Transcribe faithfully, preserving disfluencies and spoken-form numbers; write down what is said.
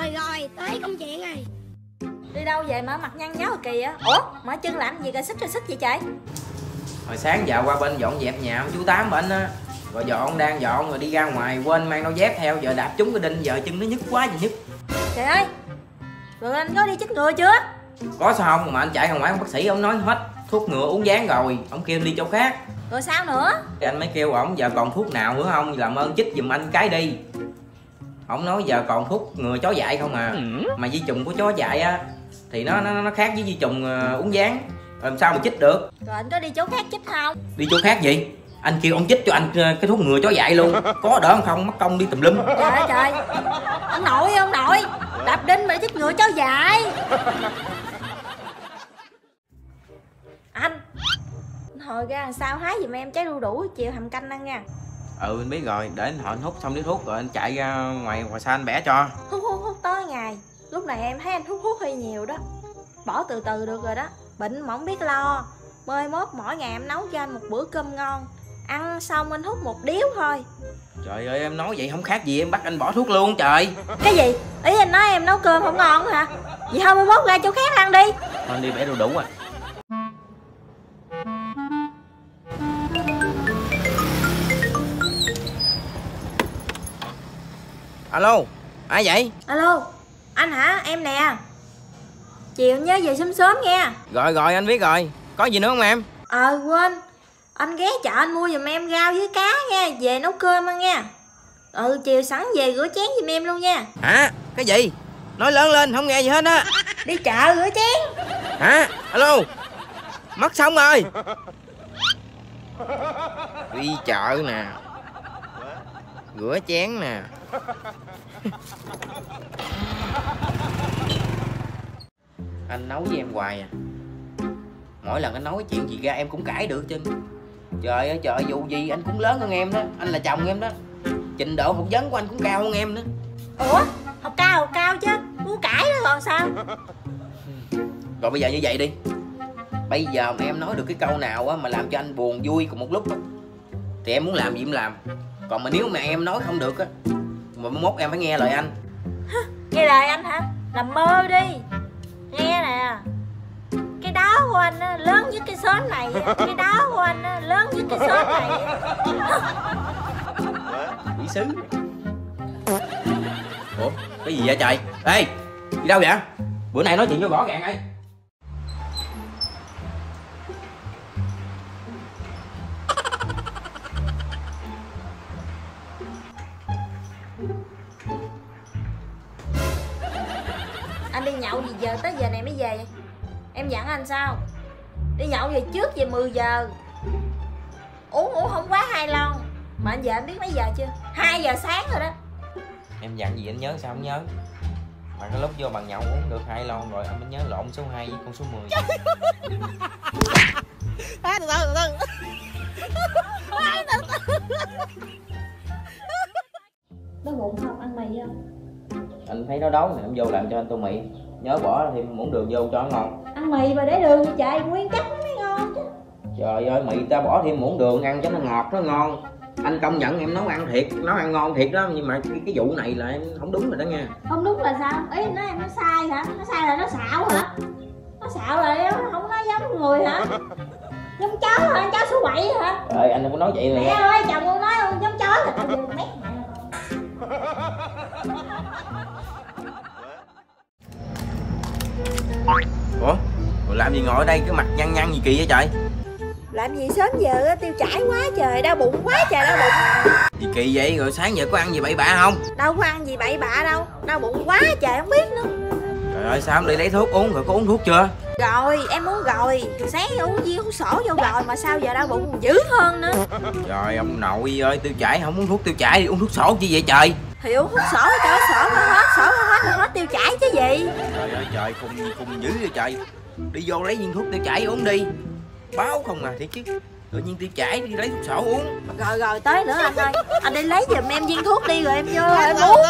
Rồi rồi, tới công chuyện rồi. Đi đâu về mà mặt nhăn nhó kỳ á? Ủa, mở chân làm gì rồi xích rồi xích vậy trời? Hồi sáng dạo qua bên dọn dẹp nhà ông chú Tám bệnh á. Rồi giờ ông đang dọn rồi đi ra ngoài quên mang đôi dép theo, giờ đạp trúng cái đinh, giờ chân nó nhức quá gì nhức. Trời ơi, rồi anh có đi chích ngừa chưa? Có sao không, mà anh chạy ra ngoài bác sĩ ông nói hết thuốc ngừa uống dán rồi, ông kêu đi chỗ khác. Rồi sao nữa? Thì anh mới kêu ổng giờ còn thuốc nào nữa không, làm ơn chích giùm anh cái đi. Ổng nói giờ còn thuốc ngừa chó dại không à, mà vi trùng của chó dại á thì nó nó nó khác với vi trùng uống dán, làm sao mà chích được. Rồi anh có đi chỗ khác chích không? Đi chỗ khác gì? Anh kêu ông chích cho anh cái thuốc ngừa chó dại luôn, có đỡ không, không mắc công đi tùm lum. Trời ơi trời, ông nội ông nội đạp đinh mà chích ngừa chó dại. Anh hồi ra sao hái giùm em trái đu đủ chiều hầm canh ăn nha. Ừ anh biết rồi, để anh họ anh hút xong điếu thuốc rồi anh chạy ra ngoài ngoài xa anh bẻ cho. Hút hút hút tới ngày, lúc này em thấy anh hút hút hơi nhiều đó. Bỏ từ từ được rồi đó, bệnh mà không biết lo. Mười mốt mỗi ngày em nấu cho anh một bữa cơm ngon, ăn xong anh hút một điếu thôi. Trời ơi em nói vậy không khác gì em bắt anh bỏ thuốc luôn trời. Cái gì? Ý anh nói em nấu cơm không ngon hả? Vậy hai mươi mốt ra chỗ khác ăn đi. Anh đi bẻ đu đủ à. Alo, ai vậy? Alo, anh hả? Em nè. Chiều nhớ về sớm sớm nghe. Rồi rồi anh biết rồi. Có gì nữa không em? Ờ quên, anh ghé chợ anh mua giùm em rau với cá nha, về nấu cơm ăn nha. Ừ chiều sẵn về rửa chén giùm em luôn nha. Hả? Cái gì? Nói lớn lên không nghe gì hết á. Đi chợ rửa chén. Hả? Alo, mất xong rồi. Đi chợ nè, rửa chén nè. Anh nấu với em hoài à. Mỗi lần anh nói chuyện gì ra em cũng cãi được chứ. Trời ơi trời, dù gì anh cũng lớn hơn em đó, anh là chồng em đó. Trình độ học vấn của anh cũng cao hơn em nữa. Ủa? Học cao học cao chứ, muốn cãi nữa còn sao. Rồi bây giờ như vậy đi, bây giờ mà em nói được cái câu nào á mà làm cho anh buồn vui cùng một lúc á thì em muốn làm gì em làm. Còn mà nếu mà em nói không được á mà mốt em phải nghe lời anh. Nghe lời anh hả? Làm mơ đi. Nghe nè, cái đáo của anh á, lớn với cái xóm này. Cái đáo của anh á, lớn với cái xóm này. Bị xứ. Ủa, cái gì vậy trời? Ê, đi đâu vậy? Bữa nay nói chuyện cho rõ ràng ấy. Anh đi nhậu gì giờ tới giờ này mới về vậy? Em dặn anh sao? Đi nhậu về trước về mười giờ. Uống uống không quá hai lon. Mà anh về anh biết mấy giờ chưa? hai giờ sáng rồi đó. Em dặn gì anh nhớ sao không nhớ? Mà cái lúc vô bàn nhậu uống được hai lon rồi anh mới nhớ lộn số hai với con số mười. À, từ từ, từ từ. Nó bụng không? Ăn mì không? Anh thấy nó đói nè, em vô làm cho anh tô mì. Nhớ bỏ thêm muỗng đường vô cho nó ngon. Ăn mì mà để đường chạy nguyên chất nó mới ngon chứ. Trời ơi, mì ta bỏ thêm muỗng đường ăn cho nó ngọt, nó ngon. Anh công nhận em nấu ăn thiệt, nấu ăn ngon thiệt đó. Nhưng mà cái, cái vụ này là em không đúng rồi đó nha. Không đúng là sao? Ý nó em nó sai hả? Nó sai là nó xạo hả? Nó xạo là nó không nói giống người hả? Giống chó hả? Chó số bảy hả? Trời ơi, anh không có nói vậy nè. Mẹ ơi, chồng con nói giống chó là tao dùng mét mày. Ủa? Rồi làm gì ngồi ở đây cái mặt nhăn nhăn gì kỳ vậy trời? Làm gì sớm giờ tiêu chảy quá trời, đau bụng quá trời đau bụng. Gì kỳ vậy? Rồi sáng giờ có ăn gì bậy bạ không? Đâu có ăn gì bậy bạ đâu, đau bụng quá trời không biết nữa. Trời ơi sao không đi lấy thuốc uống, rồi có uống thuốc chưa? Rồi em uống rồi, sáng uống viên uống sổ vô rồi mà sao giờ đau bụng dữ hơn nữa. Trời ông nội ơi, tiêu chảy không uống thuốc tiêu chảy, uống thuốc sổ chi vậy trời? Thì uống thuốc sổ cho sổ nó hết, sổ nó hết thì hết tiêu chảy chứ gì. Trời ơi trời, khùng khùng dữ vậy trời. Đi vô lấy viên thuốc tiêu chảy uống đi. Báo không à, thiệt chứ. Tự nhiên tiêu chảy đi lấy thuốc sổ uống. Rồi rồi tới nữa anh ơi. Anh đi lấy giùm em viên thuốc đi rồi em vô em uống.